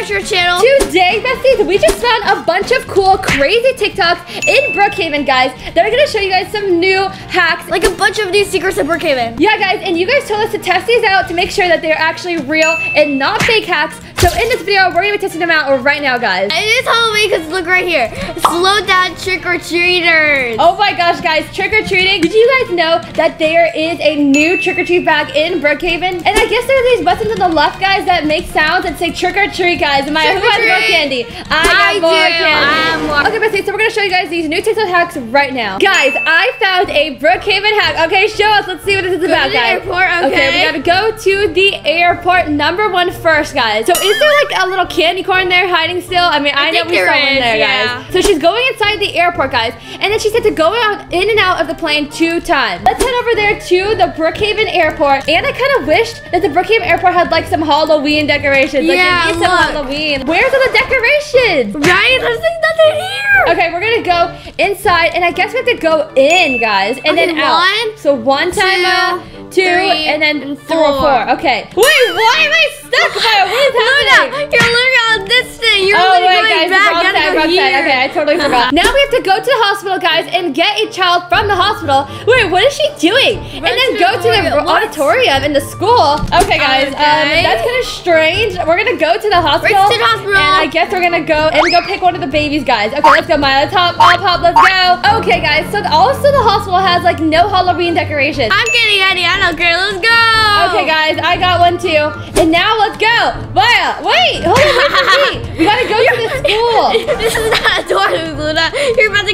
back to our channel. Today, besties, we just found a bunch of cool, crazy TikToks in Brookhaven, guys, that are gonna show you guys some new hacks. Like a bunch of these secrets in Brookhaven. Yeah, guys, and you guys told us to test these out to make sure that they're actually real and not fake hacks. So in this video, we're gonna be testing them out right now, guys. And it is Halloween, because look right here. Slow down trick-or-treaters. Oh my gosh, guys, trick-or-treating. Did you guys know that there is a new trick-or-treat bag in Brookhaven? And I guess there are these buttons on the left, guys, that make sounds and say trick-or-treat, guys. Am I who has more candy? I got more candy. Okay, so we're gonna show you guys these new TikTok hacks right now. Guys, I found a Brookhaven hack. Okay, show us. Let's see what this is about, guys. Okay, we gotta go to the airport #1 first, guys. So is there like a little candy corn there hiding still? I mean, I know we saw one there, guys. So she's going inside the airport, guys. And then she said to go out in and out of the plane 2 times. Let's head over there to the Brookhaven airport. And I kind of wished that the Brookhaven airport had like some Halloween decorations. Like, yeah, some Halloween. Where's all the decorations? Right? There's like nothing here. Okay, we're gonna go inside. And I guess we have to go in, guys. And okay, then out. So 1 time out, 2, 3, and then 4. Okay. Wait, why am I stuck? What is happening? Luna, you're literally on this thing. You're literally going back. Okay, I totally forgot. Now we have to go to the hospital, guys, and get a child from the hospital. Wait, what is she doing? Run and then go to the auditorium in the school. Okay, guys, that's kind of strange. We're going to go to the hospital. Right to the hospital. And I guess we're going to go and go pick one of the babies, guys. Okay, let's go, Maya. Pop, let's go. Okay, guys, so also the hospital has like no Halloween decorations. I'm getting any. I don't care. Let's go. Okay, guys, I got one too. And now let's go. Maya, wait. Hold on, wait for me. We got to go to the school. This is not a door, Luna. You're about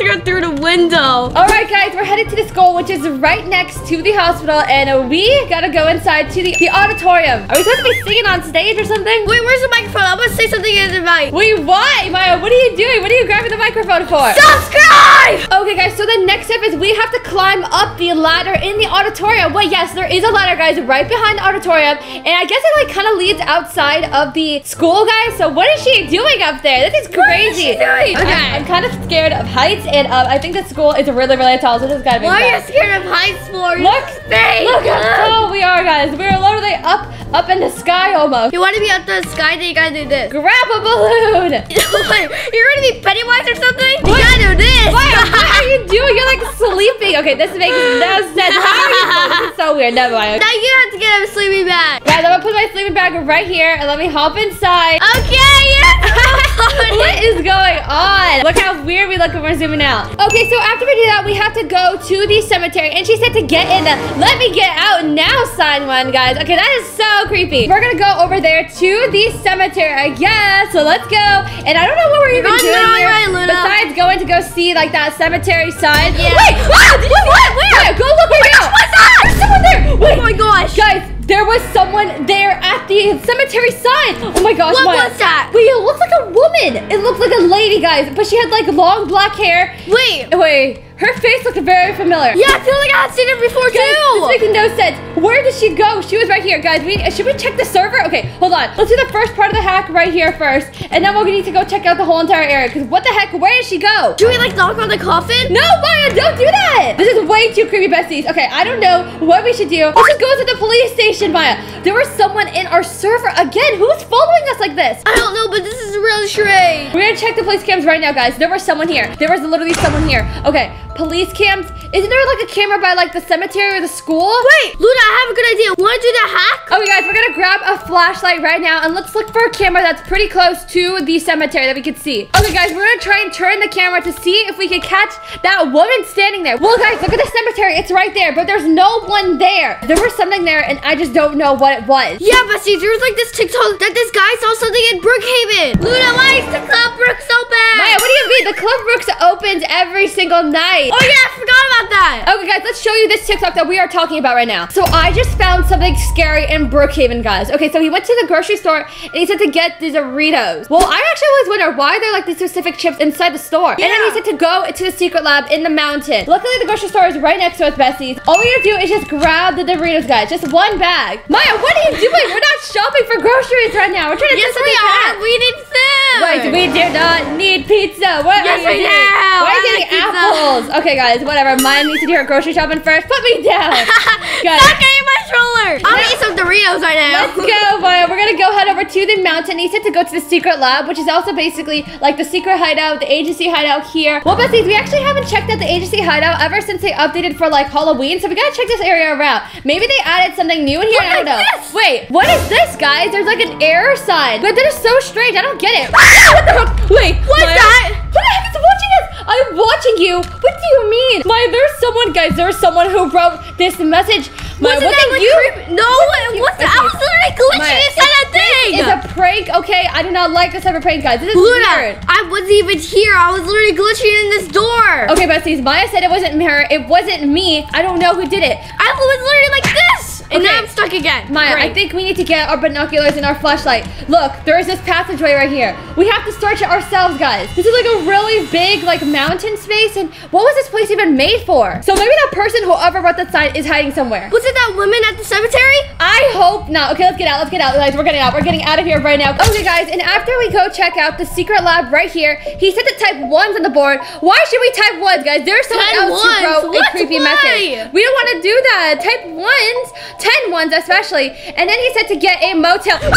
to go through the window. All right, guys, we're headed to the school, which is right next to the hospital, and we got to go inside to the auditorium. Are we supposed to be singing on stage or something? Wait, where's the microphone? I'm going to say something in the mic. Wait, why, Maya? What are you doing? What are you grabbing the microphone for? Subscribe! Okay, guys, so the next step is we have to climb up the ladder in the auditorium. Wait, yes, there is a ladder, guys, right behind the auditorium, and I guess it, like, kind of leads outside of the school, guys, so what is she doing up there? This is crazy. What is she doing? Okay. I'm kind of scared of heights, and I think the school is really, really tall, so it's gotta be Why are you scared of heights for? Look how tall we are, guys. We're literally up in the sky almost. You want to be up in the sky, then you gotta do this. Grab a balloon. You're gonna be Pennywise or something? What? You gotta do this. What are you doing? You're like sleeping. Okay, this makes no sense. How are you? This is so weird. Never mind. Now you have to get a sleeping bag. Guys, I'm gonna put my sleeping bag right here and let me hop inside. Okay, yes. What is going on? Look how weird we look when we're zooming out. Okay, so after we do that, we have to go to the cemetery, and she said to get in the "Let me get out now" sign one, guys. Okay, that is so creepy. We're gonna go over there to the cemetery, I guess. So let's go. And I don't know what we're even doing here, besides going to go see like that cemetery sign. Yeah. Wait! Ah, wait! Go look right now. What's that? There's someone there. Wait. Oh my gosh, guys. There was someone there at the cemetery sign. Oh my gosh. What was that? Wait, it looks like a woman. It looks like a lady, guys, but she had like long black hair. Wait. Her face looked very familiar. Yeah, I feel like I had seen her before, guys, too. This makes no sense. Where did she go? She was right here, guys. Should we check the server? Okay, hold on. Let's do the first part of the hack right here first, and then we're gonna need to go check out the whole entire area, because what the heck? Where did she go? Do we, like, knock on the coffin? No, Maya, don't do that. This is way too creepy, besties. Okay, I don't know what we should do. Let's just go to the police station, Maya. There was someone in our server. Again, who's following us like this? I don't know, but this is a real charade. We're gonna check the police cams right now, guys. There was someone here. There was literally someone here. Okay. Police cams? Isn't there like a camera by like the cemetery or the school? Wait, Luna, I have a good idea. Want to do the hack? Okay, guys, we're gonna grab a flashlight right now, and let's look for a camera that's pretty close to the cemetery that we could see. Okay, guys, we're gonna try and turn the camera to see if we can catch that woman standing there. Well, guys, look at the cemetery. It's right there, but there's no one there. There was something there, and I just don't know what it was. Yeah, but see, there was like this TikTok that this guy saw something in Brookhaven. Luna, why is the Club Brooks open? Maya, what do you mean? The Club Brooks opens every single night. Oh yeah, I forgot about that. Okay, guys, let's show you this TikTok that we are talking about right now. So I just found something scary in Brookhaven, guys. Okay, so he went to the grocery store and he said to get the Doritos. Well, I actually always wonder why they're like these specific chips inside the store. Yeah. And then he said to go to the secret lab in the mountain. Luckily, the grocery store is right next to us, besties. All we gotta do is just grab the Doritos, guys. Just one bag. Maya, what are you doing? We're not shopping for groceries right now. We're trying to do something. Yes, we are. We need food. Wait, we do not need pizza. What yes, are you we do. Why are you getting apples? Okay, guys, whatever. Mine needs to do her grocery shopping first. Put me down. Stop getting my stroller. I'm gonna eat some Doritos right now. Let's go, Maya. We're gonna go head over to the mountain. He said to go to the secret lab, which is also basically like the secret hideout, the agency hideout here. Well, besties, we actually haven't checked out the agency hideout ever since they updated for like Halloween, so we gotta check this area around. Maybe they added something new in here. I don't know. This? Wait, what is this, guys? There's like an error sign. That is so strange. I don't get it. What the heck? Wait, what's that? Who the heck is watching us? I'm watching you. What do you mean? Maya, there's someone, guys. There's someone who wrote this message. Maya, wasn't you? No, what's that? I was literally glitching inside that thing. This is a prank, okay? I do not like this type of prank, guys. This is weird. I wasn't even here. I was literally glitching in this door. Okay, besties. Maya said it wasn't her. It wasn't me. I don't know who did it. I was literally like this. And now I'm stuck again. Maya, I think we need to get our binoculars and our flashlight. Look, there is this passageway right here. We have to search it ourselves, guys. This is like a really big, like, mountain space. And what was this place even made for? So maybe that person, whoever wrote that sign, is hiding somewhere. Was it that woman at the cemetery? I hope not. Okay, let's get out. Let's get out, guys. We're getting out. We're getting out of here right now. Okay, guys. And after we go check out the secret lab right here, he said to type ones on the board. Why should we type ones, guys? There's someone else who wrote a creepy message. We don't want to do that. Type ones. 10 ones especially, and then he said to get a motel. Oh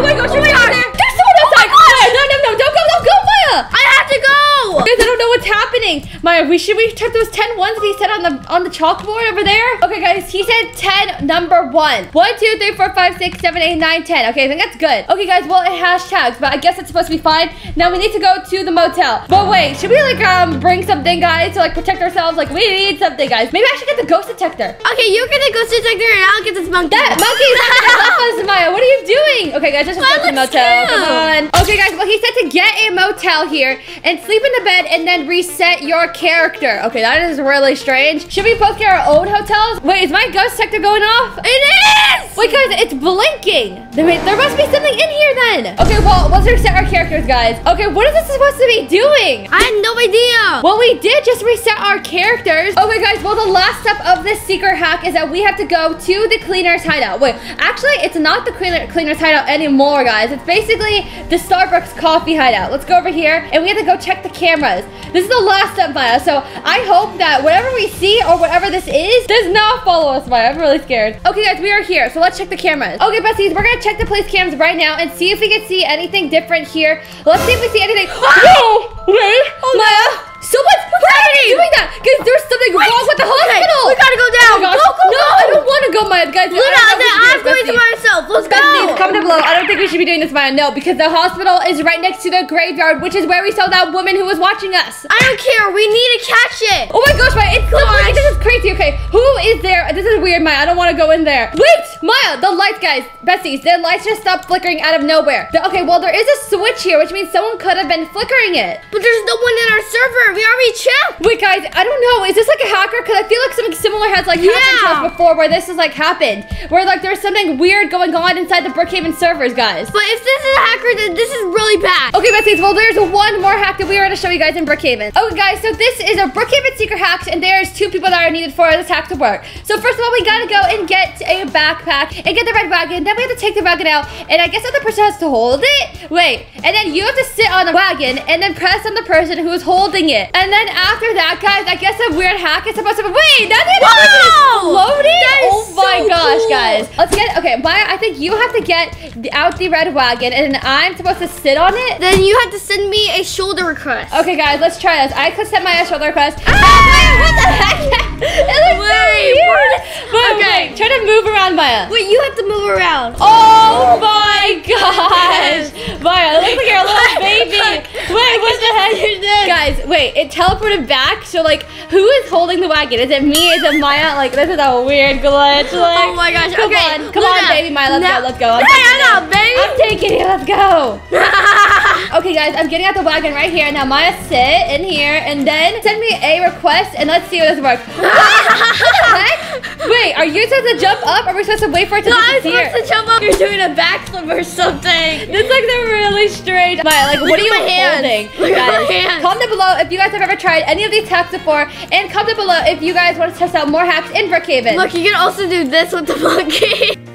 my gosh, you're right there. There's someone outside. No, don't go, Maya. I have to go. Guys, I don't know what's happening. Maya, should we type those 10 ones that he said on the chalkboard over there? Okay, guys, he said 10 number 1. 1, 2, 3, 4, 5, 6, 7, 8, 9, 10. Okay, I think that's good. Okay, guys, well, it hashtags, but I guess it's supposed to be fine. Now we need to go to the motel. But wait, should we like bring something, guys, to like protect ourselves? Like we need something, guys. Maybe I should get the ghost detector. Okay, you get the ghost detector and I'll get this monkey. That monkey's not gonna help us, Maya. What are you doing? Okay, guys, just go to the motel. Come on. Okay, guys, well, he said to get a motel here and sleep in the bed and then reset your character. Okay, that is really strange. Should we both get our own hotels? Wait, is my ghost detector going off? It is! Wait, guys, it's blinking. There must be something in here then. Okay, well, let's reset our characters, guys. Okay, what is this supposed to be doing? I have no idea. Well, we did just reset our characters. Okay, guys, well, the last step of this secret hack is that we have to go to the cleaner's hideout. Wait, actually, it's not the cleaner's hideout anymore, guys. It's basically the Starbucks coffee hideout. Let's go over here, and we have to go check the cameras. This is the last step, Maya, so I hope that whatever we see or whatever this is does not follow us, Maya. I'm really scared. Okay, guys, we are here, so let's check the cameras. Okay, besties, we're gonna check the place cams right now and see if we can see anything different here. Let's see if we see anything. Oh, no! Wait, Maya! Someone's probably doing that because there's something wrong with the hospital. Okay, we gotta go down. Oh go. I don't want to go, Maya. Guys, Luna, I'm going to myself. Let's go. Comment below. I don't think we should be doing this, Maya. No, because the hospital is right next to the graveyard, which is where we saw that woman who was watching us. I don't care. We need to catch it. Oh my gosh, Maya. It's like, this is crazy. Okay, who is there? This is weird, Maya. I don't want to go in there. Wait, Maya. The lights, guys. Besties, the lights just stopped flickering out of nowhere. Okay, well, there is a switch here, which means someone could have been flickering it. But there's no one in our server. We already checked. Wait, guys, I don't know. Is this like a hacker? Because I feel like something similar has like happened to us before where this has like happened. Where like there's something weird going on inside the Brookhaven servers, guys. But if this is a hacker, then this is really bad. Okay, besties, well, there's one more hack that we are going to show you guys in Brookhaven. Okay, guys, so this is a Brookhaven secret hack, and there's 2 people that are needed for this hack to work. So first of all, we got to go and get a backpack and get the red wagon. Then we have to take the wagon out, and I guess the other person has to hold it. Wait, and then you have to sit on the wagon and then press on the person who is holding it. And then after that, guys, I guess a weird hack is supposed to be. Wait, that's it. Floating. Oh my gosh, guys. Let's get. Okay, Maya, I think you have to get out the red wagon, and I'm supposed to sit on it. Then you have to send me a shoulder request. Okay, guys, let's try this. I could send Maya a shoulder request. Ah! Maya, what the heck? It looks so weird. Okay, try to move around, Maya. Wait, you have to move around. Oh my gosh, Maya, it looks like you're a little baby. Wait, what the heck is this, guys? Wait. It teleported back, so like, who is holding the wagon? Is it me? Is it Maya? Like, this is a weird glitch. Like, oh my gosh. Come on, baby Maya. Let's go. Hey, I'm out, baby. I'm taking it. Let's go. Okay, guys, I'm getting out the wagon right here. Now, Maya, sit in here and then send me a request and let's see if this works. What the heck? Wait, are you supposed to jump up or are we supposed to wait for it to disappear? No, I'm supposed to jump up. You're doing a backflip or something. That's like the really strange. Maya, like, what are you holding? Look at my hands. Comment below if you guys have ever tried any of these hacks before, and comment below if you guys want to test out more hacks in Brookhaven. Look, you can also do this with the monkey.